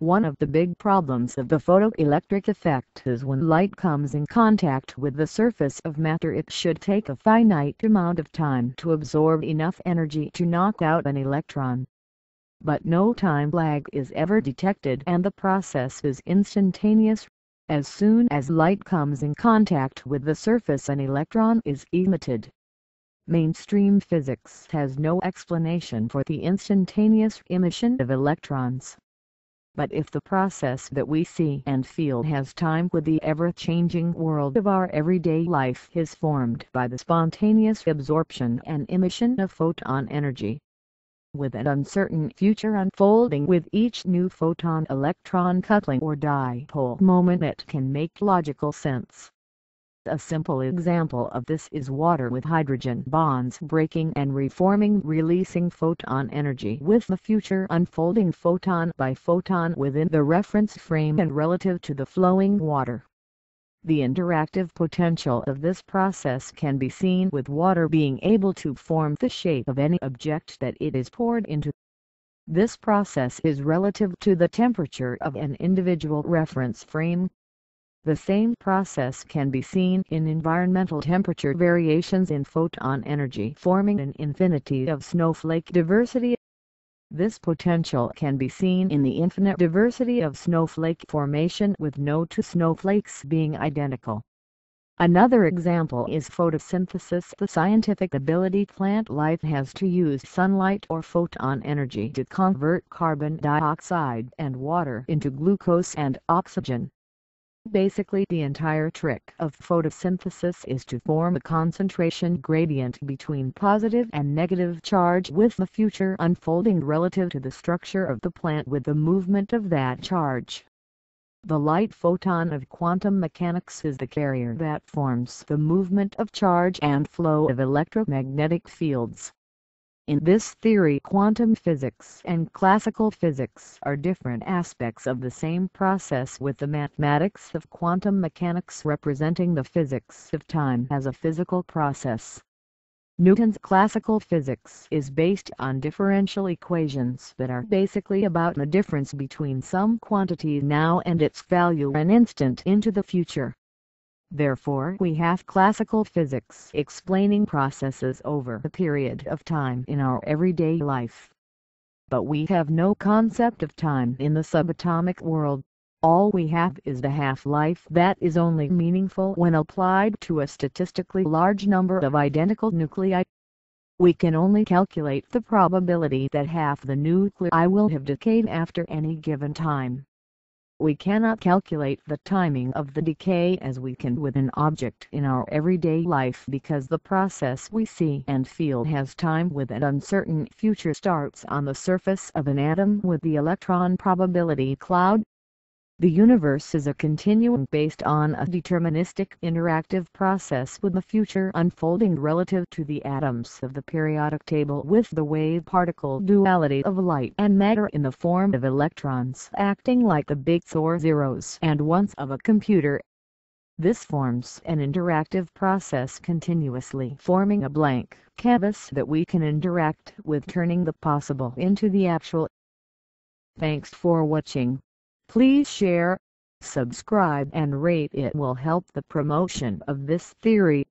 One of the big problems of the photoelectric effect is when light comes in contact with the surface of matter, it should take a finite amount of time to absorb enough energy to knock out an electron. But no time lag is ever detected, and the process is instantaneous. As soon as light comes in contact with the surface, an electron is emitted. Mainstream physics has no explanation for the instantaneous emission of electrons. But if the process that we see and feel has time, with the ever-changing world of our everyday life is formed by the spontaneous absorption and emission of photon energy. With an uncertain future unfolding with each new photon-electron coupling or dipole moment, it can make logical sense. A simple example of this is water with hydrogen bonds breaking and reforming, releasing photon energy, with the future unfolding photon by photon within the reference frame and relative to the flowing water. The interactive potential of this process can be seen with water being able to form the shape of any object that it is poured into. This process is relative to the temperature of an individual reference frame. The same process can be seen in environmental temperature variations in photon energy, forming an infinity of snowflake diversity. This potential can be seen in the infinite diversity of snowflake formation, with no two snowflakes being identical. Another example is photosynthesis, the scientific ability plant life has to use sunlight or photon energy to convert carbon dioxide and water into glucose and oxygen. Basically, the entire trick of photosynthesis is to form a concentration gradient between positive and negative charge, with the future unfolding relative to the structure of the plant with the movement of that charge. The light photon of quantum mechanics is the carrier that forms the movement of charge and flow of electromagnetic fields. In this theory, quantum physics and classical physics are different aspects of the same process, with the mathematics of quantum mechanics representing the physics of time as a physical process. Newton's classical physics is based on differential equations that are basically about the difference between some quantity now and its value an instant into the future. Therefore, we have classical physics explaining processes over a period of time in our everyday life. But we have no concept of time in the subatomic world. All we have is the half-life that is only meaningful when applied to a statistically large number of identical nuclei. We can only calculate the probability that half the nuclei will have decayed after any given time. We cannot calculate the timing of the decay as we can with an object in our everyday life, because the process we see and feel has time with an uncertain future starts on the surface of an atom with the electron probability cloud. The universe is a continuum based on a deterministic interactive process, with the future unfolding relative to the atoms of the periodic table, with the wave-particle duality of light and matter in the form of electrons acting like the bits or zeros and ones of a computer. This forms an interactive process, continuously forming a blank canvas that we can interact with, turning the possible into the actual. Thanks for watching. Please share, subscribe and rate. It will help the promotion of this theory.